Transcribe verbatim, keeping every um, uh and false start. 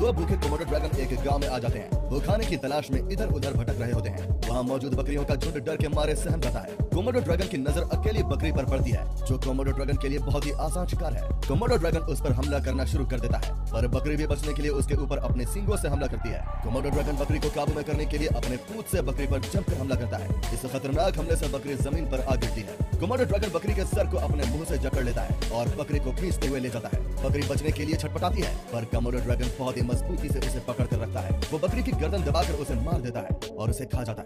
दो भूखे Komodo dragon एक गांव में आ जाते हैं। वो खाने की तलाश में इधर उधर भटक रहे होते हैं। वहाँ मौजूद बकरियों का झुंड डर के मारे सहम जाता है। कोमोडो ड्रैगन की नजर अकेली बकरी पर पड़ती है, जो कोमोडो ड्रैगन के लिए बहुत ही आसान शिकार है। कोमोडो ड्रैगन उस पर हमला करना शुरू कर देता है, पर बकरी भी बचने के लिए उसके ऊपर अपने सींगों से हमला करती है। कोमोडो ड्रैगन बकरी को काबू में करने के लिए अपने पूंछ से बकरी पर जमकर हमला करता है। इस खतरनाक हमले से बकरी जमीन पर आ गिरती है। कोमोडो ड्रैगन बकरी के सर को अपने मुंह से जकड़ लेता है और बकरी को खींचते हुए ले जाता है। बकरी बचने के लिए छटपटाती है, पर कोमोडो ड्रैगन बहुत ही मजबूती से उसे पकड़ कर रखता है। वो बकरी की गर्दन दबाकर उसे मार देता है और उसे खा जाता है।